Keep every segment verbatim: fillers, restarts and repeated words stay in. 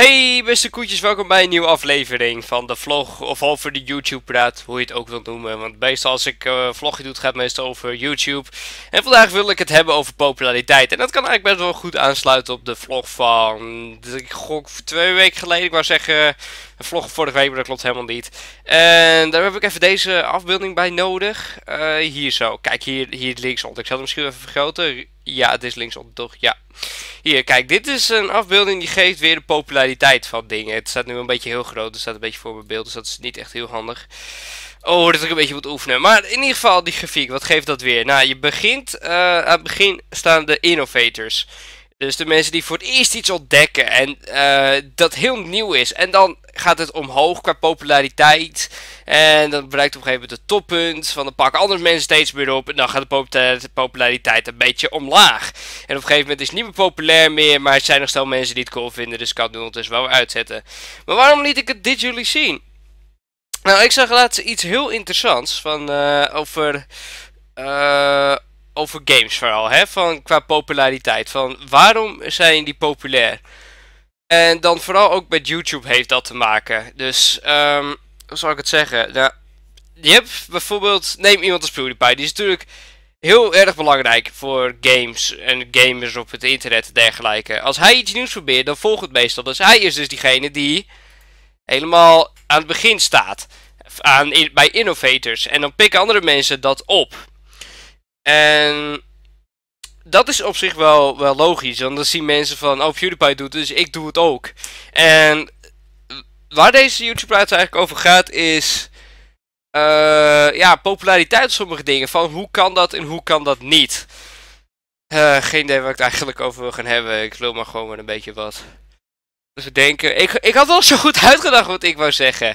Hey beste koetjes, welkom bij een nieuwe aflevering van de vlog of over de YouTube praat, hoe je het ook wilt noemen. Want meestal als ik uh, vlogje doe, gaat het meestal over YouTube. En vandaag wil ik het hebben over populariteit. En dat kan eigenlijk best wel goed aansluiten op de vlog van, ik gok twee weken geleden, ik wou zeggen een vlog vorige week, maar dat klopt helemaal niet. En daar heb ik even deze afbeelding bij nodig. Uh, hier zo, kijk hier, hier linksonder. Ik zal hem misschien even vergroten. Ja, het is linksonder toch? Ja. Hier, kijk, dit is een afbeelding die geeft weer de populariteit van dingen. Het staat nu een beetje heel groot, het staat een beetje voor mijn beeld, dus dat is niet echt heel handig. Oh, dat ik een beetje moet oefenen. Maar in ieder geval, die grafiek, wat geeft dat weer? Nou, je begint, uh, aan het begin staan de innovators. Dus de mensen die voor het eerst iets ontdekken en uh, dat heel nieuw is. En dan gaat het omhoog qua populariteit. En dan bereikt op een gegeven moment het toppunt. Van dan pakken andere mensen steeds meer op. En dan gaat de populariteit een beetje omlaag. En op een gegeven moment is het niet meer populair meer. Maar het zijn nog steeds mensen die het cool vinden. Dus ik kan het nu ondertussen wel weer uitzetten. Maar waarom liet ik het dit jullie zien? Nou, ik zag laatst iets heel interessants. Van uh, over... Uh, Over games vooral, hè? Van, qua populariteit. Van waarom zijn die populair? En dan vooral ook met YouTube heeft dat te maken. Dus, um, hoe zal ik het zeggen? Nou, je hebt bijvoorbeeld, neem iemand als PewDiePie. Die is natuurlijk heel erg belangrijk voor games en gamers op het internet en dergelijke. Als hij iets nieuws probeert, dan volgt het meestal. Dus hij is dus diegene die helemaal aan het begin staat. Aan, in, bij innovators. En dan pikken andere mensen dat op. En dat is op zich wel, wel logisch, want dan zien mensen van, oh, PewDiePie doet het, dus ik doe het ook. En waar deze YouTube-praat eigenlijk over gaat is, uh, ja, populariteit sommige dingen, van hoe kan dat en hoe kan dat niet. Uh, geen idee waar ik het eigenlijk over wil gaan hebben, ik wil maar gewoon maar een beetje wat. Dus we denken, ik, ik had wel zo goed uitgedacht wat ik wou zeggen.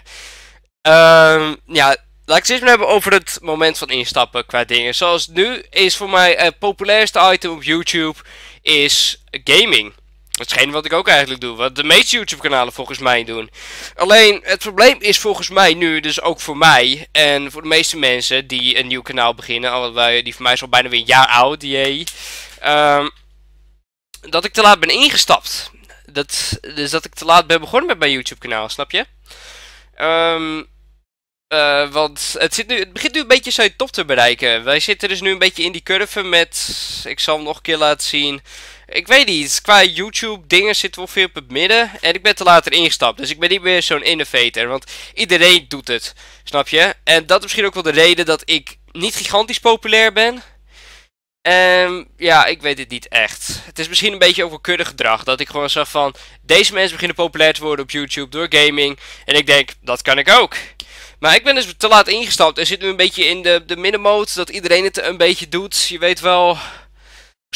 Um, ja... Laat ik het eens maar hebben over het moment van instappen qua dingen. Zoals nu is voor mij het populairste item op YouTube is gaming. Dat is geen wat ik ook eigenlijk doe. Wat de meeste YouTube kanalen volgens mij doen. Alleen het probleem is volgens mij nu, dus ook voor mij. En voor de meeste mensen die een nieuw kanaal beginnen. Al, die voor mij is al bijna weer een jaar oud. Jee. Um, dat ik te laat ben ingestapt. Dat, dus dat ik te laat ben begonnen met mijn YouTube kanaal. Snap je? Ehm... Um, Uh, want het, zit nu, het begint nu een beetje zijn top te bereiken. Wij zitten dus nu een beetje in die curve met... Ik zal hem nog een keer laten zien. Ik weet niet, qua YouTube dingen zitten we ongeveer op het midden. En ik ben te laat erin gestapt. Dus ik ben niet meer zo'n innovator. Want iedereen doet het. Snap je? En dat is misschien ook wel de reden dat ik niet gigantisch populair ben. Um, ja, ik weet het niet echt. Het is misschien een beetje overkeurig gedrag. Dat ik gewoon zag van... Deze mensen beginnen populair te worden op YouTube door gaming. En ik denk, dat kan ik ook. Maar ik ben dus te laat ingestapt en zit nu een beetje in de, de middenmode, dat iedereen het een beetje doet. Je weet wel,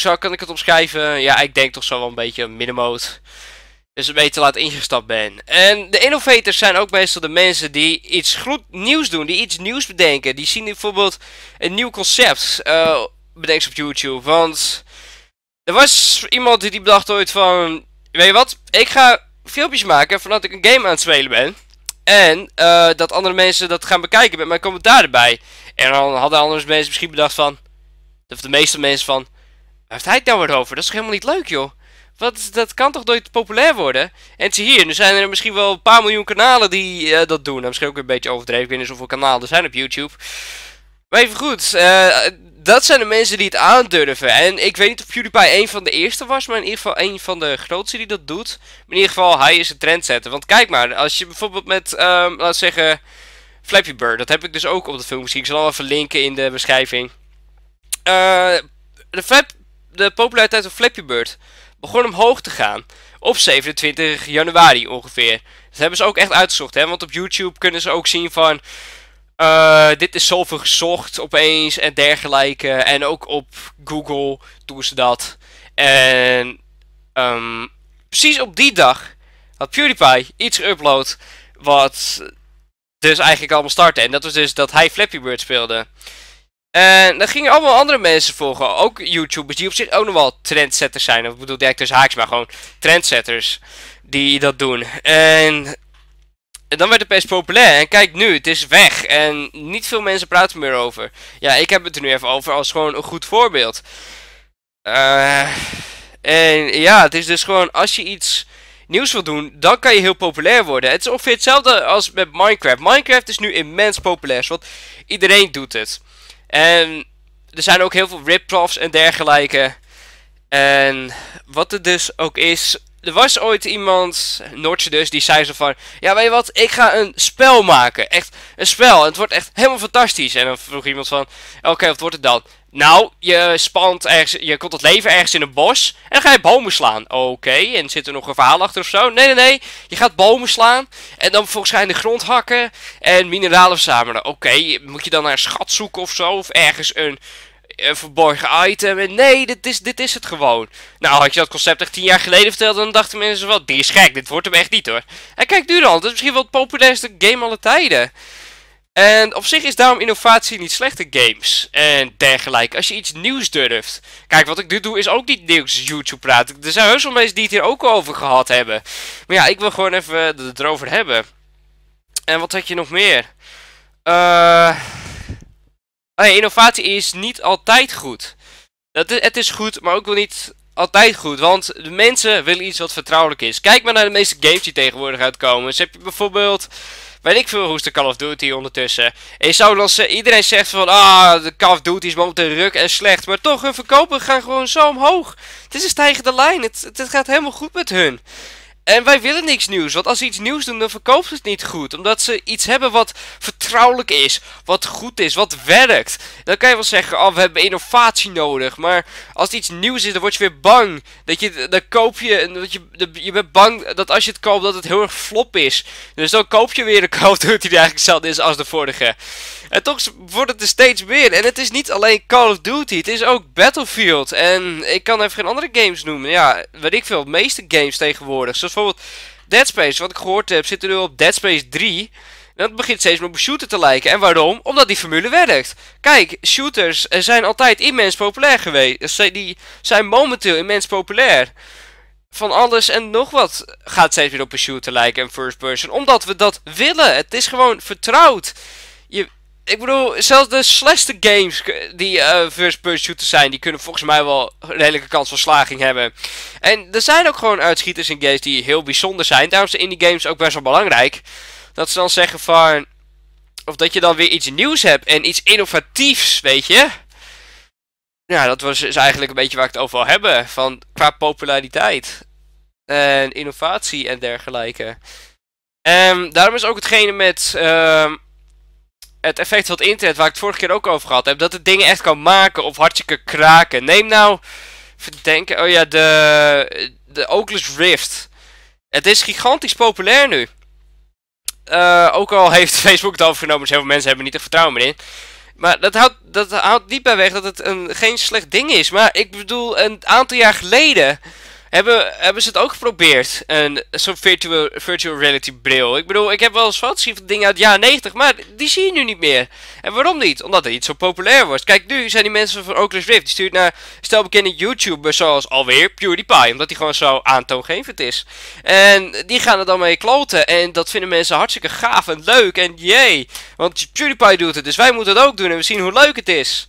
zo kan ik het omschrijven. Ja, ik denk toch zo wel een beetje een middenmode. Dus een beetje te laat ingestapt ben. En de innovators zijn ook meestal de mensen die iets goed nieuws doen, die iets nieuws bedenken. Die zien bijvoorbeeld een nieuw concept uh, bedenkt op YouTube. Want er was iemand die bedacht ooit van, weet je wat, ik ga filmpjes maken voordat ik een game aan het spelen ben. En uh, dat andere mensen dat gaan bekijken met mijn commentaar erbij. En dan hadden andere mensen misschien bedacht van... Of de meeste mensen van... Waar heeft hij het nou weer over? Dat is helemaal niet leuk joh. Wat, dat kan toch nooit populair worden? En zie hier, nu zijn er misschien wel een paar miljoen kanalen die uh, dat doen. Nou, misschien ook een beetje overdreven. Ik weet niet zoveel kanalen er zijn op YouTube. Maar even goed. Uh, dat zijn de mensen die het aandurven. En ik weet niet of PewDiePie een van de eerste was. Maar in ieder geval een van de grootste die dat doet. Maar in ieder geval, hij is een trendsetter. Want kijk maar, als je bijvoorbeeld met, um, laten we zeggen, Flappy Bird. Dat heb ik dus ook op de film gezien. Ik zal al even linken in de beschrijving. Uh, de, flap, de populariteit van Flappy Bird begon omhoog te gaan. Op zevenentwintig januari ongeveer. Dat hebben ze ook echt uitgezocht. Hè? Want op YouTube kunnen ze ook zien van... Uh, dit is zoveel gezocht opeens en dergelijke. En ook op Google doen ze dat. En um, precies op die dag had PewDiePie iets geüpload wat dus eigenlijk allemaal startte. En dat was dus dat hij Flappy Bird speelde. En dan gingen allemaal andere mensen volgen. Ook YouTubers die op zich ook nog wel trendsetters zijn. Of ik bedoel direct tussen haakjes, maar gewoon trendsetters die dat doen. En... En dan werd het best populair. En kijk nu, het is weg. En niet veel mensen praten meer over. Ja, ik heb het er nu even over als gewoon een goed voorbeeld. Uh, en ja, het is dus gewoon als je iets nieuws wil doen, dan kan je heel populair worden. Het is ongeveer hetzelfde als met Minecraft. Minecraft is nu immens populair, want iedereen doet het. En er zijn ook heel veel rip-offs en dergelijke. En wat het dus ook is, er was ooit iemand, Notch dus, die zei zo van, ja weet je wat, ik ga een spel maken. Echt, een spel. En het wordt echt helemaal fantastisch. En dan vroeg iemand van, oké, okay, wat wordt het dan? Nou, je spant ergens, je komt tot leven ergens in een bos en dan ga je bomen slaan. Oké, okay, en zit er nog een verhaal achter of zo? Nee, nee, nee, je gaat bomen slaan en dan volgens mij in de grond hakken en mineralen verzamelen. Oké, okay, moet je dan naar een schat zoeken of zo, of ergens een... een verborgen item. En nee, dit is, dit is het gewoon. Nou, had je dat concept echt tien jaar geleden verteld, dan dachten mensen wel, die is gek, dit wordt hem echt niet hoor. En kijk nu dan, dat is misschien wel het populairste game aller tijden. En op zich is daarom innovatie niet slecht in games en dergelijke, als je iets nieuws durft. Kijk, wat ik nu doe is ook niet nieuws, YouTube praten. Er zijn heus wel mensen die het hier ook over gehad hebben. Maar ja, ik wil gewoon even het erover hebben. En wat had je nog meer? Eh... Uh... Hey, innovatie is niet altijd goed. Dat is, het is goed, maar ook wel niet altijd goed. Want de mensen willen iets wat vertrouwelijk is. Kijk maar naar de meeste games die tegenwoordig uitkomen. Dus heb je bijvoorbeeld, weet ik veel, hoe is de Call of Duty ondertussen. En je zou dan zeggen, iedereen zegt van, ah, de Call of Duty is momenteel ruk en slecht. Maar toch, hun verkopen gaan gewoon zo omhoog. Het is een stijgende lijn. Het, het gaat helemaal goed met hun. En wij willen niks nieuws, want als ze iets nieuws doen, dan verkoopt het niet goed. Omdat ze iets hebben wat vertrouwelijk is, wat goed is, wat werkt. Dan kan je wel zeggen, oh, we hebben innovatie nodig. Maar als het iets nieuws is, dan word je weer bang. Dat je, dan koop je, dat je, je bent bang dat als je het koopt, dat het heel erg flop is. Dus dan koop je weer een Call of Duty die eigenlijk hetzelfde is als de vorige. En toch wordt het er steeds meer. En het is niet alleen Call of Duty, het is ook Battlefield. En ik kan even geen andere games noemen. Ja, weet ik veel, de meeste games tegenwoordig. Zoals bijvoorbeeld Dead Space, wat ik gehoord heb, zit er nu op Dead Space drie. En dat begint steeds meer op een shooter te lijken. En waarom? Omdat die formule werkt. Kijk, shooters zijn altijd immens populair geweest. Die zijn momenteel immens populair. Van alles en nog wat gaat steeds weer op een shooter lijken en first person. Omdat we dat willen. Het is gewoon vertrouwd. Je... Ik bedoel, zelfs de slechtste games die uh, first-person shooters zijn, die kunnen volgens mij wel een redelijke kans van slaging hebben. En er zijn ook gewoon uitschieters in games die heel bijzonder zijn. Daarom zijn indie games ook best wel belangrijk. Dat ze dan zeggen van... Of dat je dan weer iets nieuws hebt en iets innovatiefs, weet je. Nou, dat was is eigenlijk een beetje waar ik het over wil hebben. Van, qua populariteit. En innovatie en dergelijke. En daarom is ook hetgene met... Uh, Het effect van het internet, waar ik het vorige keer ook over gehad heb. Dat het dingen echt kan maken of hartstikke kraken. Neem nou... Even denken... Oh ja, de... De Oculus Rift. Het is gigantisch populair nu. Uh, ook al heeft Facebook het overgenomen. Dus heel veel mensen hebben er niet echt vertrouwen meer in. Maar dat houdt, dat houdt niet bij weg dat het een, geen slecht ding is. Maar ik bedoel, een aantal jaar geleden... Hebben, hebben ze het ook geprobeerd, zo'n virtual, virtual reality bril. Ik bedoel, ik heb wel eens foto's gezien van dingen uit de jaren negentig, maar die zie je nu niet meer. En waarom niet? Omdat het niet zo populair wordt. Kijk, nu zijn die mensen van Oculus Rift, die stuurt naar stelbekende YouTubers zoals alweer PewDiePie. Omdat die gewoon zo aantoongevend is. En die gaan er dan mee kloten en dat vinden mensen hartstikke gaaf en leuk en jee. Want PewDiePie doet het, dus wij moeten het ook doen en we zien hoe leuk het is.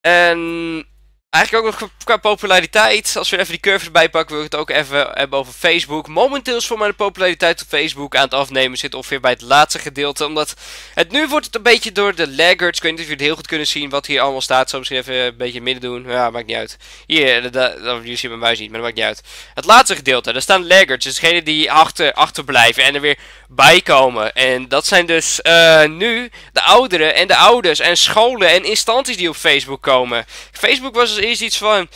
En... Eigenlijk ook nog qua populariteit, als we even die curve erbij pakken, wil ik het ook even hebben over Facebook. Momenteel is voor mij de populariteit op Facebook aan het afnemen, zit ongeveer bij het laatste gedeelte. Omdat het nu wordt het een beetje door de laggards, ik weet niet of jullie het heel goed kunnen zien wat hier allemaal staat. Zal misschien even een beetje in het midden doen, ja maakt niet uit. Hier, dat, dat, dat jullie zien mijn muis niet, maar dat maakt niet uit. Het laatste gedeelte, daar staan laggards, dus degenen die achter, achterblijven en er weer bij komen. En dat zijn dus uh, nu de ouderen en de ouders en scholen en instanties die op Facebook komen. Facebook was dus eerst iets van,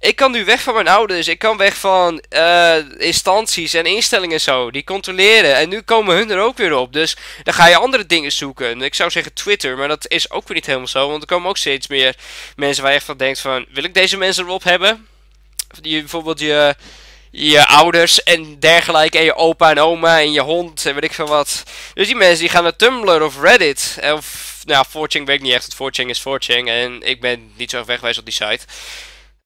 ik kan nu weg van mijn ouders, ik kan weg van uh, instanties en instellingen en zo, die controleren. En nu komen hun er ook weer op, dus dan ga je andere dingen zoeken. Ik zou zeggen Twitter, maar dat is ook weer niet helemaal zo, want er komen ook steeds meer mensen waar je echt van denkt van, wil ik deze mensen erop hebben? Die, bijvoorbeeld je, je ouders en dergelijke, en je opa en oma en je hond en weet ik veel wat. Dus die mensen die gaan naar Tumblr of Reddit, of... Nou, four chan weet ik niet echt, want four chan is four chan en ik ben niet zo wegwijs op die site.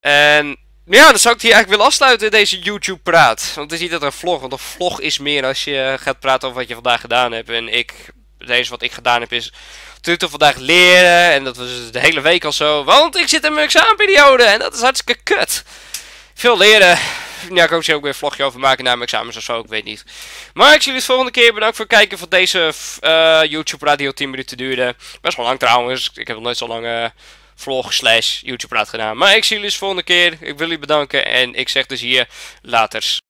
En ja, dan zou ik het hier eigenlijk willen afsluiten, deze YouTube-praat. Want het is niet dat een vlog, want een vlog is meer als je gaat praten over wat je vandaag gedaan hebt. En ik, het enige wat ik gedaan heb is Twitter vandaag leren en dat was de hele week al zo. Want ik zit in mijn examenperiode en dat is hartstikke kut. Veel leren, ja, ik hoop ze ook weer een vlogje over maken na mijn examens of zo, ik weet niet. Maar ik zie jullie de volgende keer. Bedankt voor het kijken van deze uh, YouTube radio die tien minuten duurde. Best wel lang trouwens. Ik heb nog nooit zo'n lange uh, vlog slash YouTube praat gedaan. Maar ik zie jullie de volgende keer. Ik wil jullie bedanken en ik zeg dus hier laters.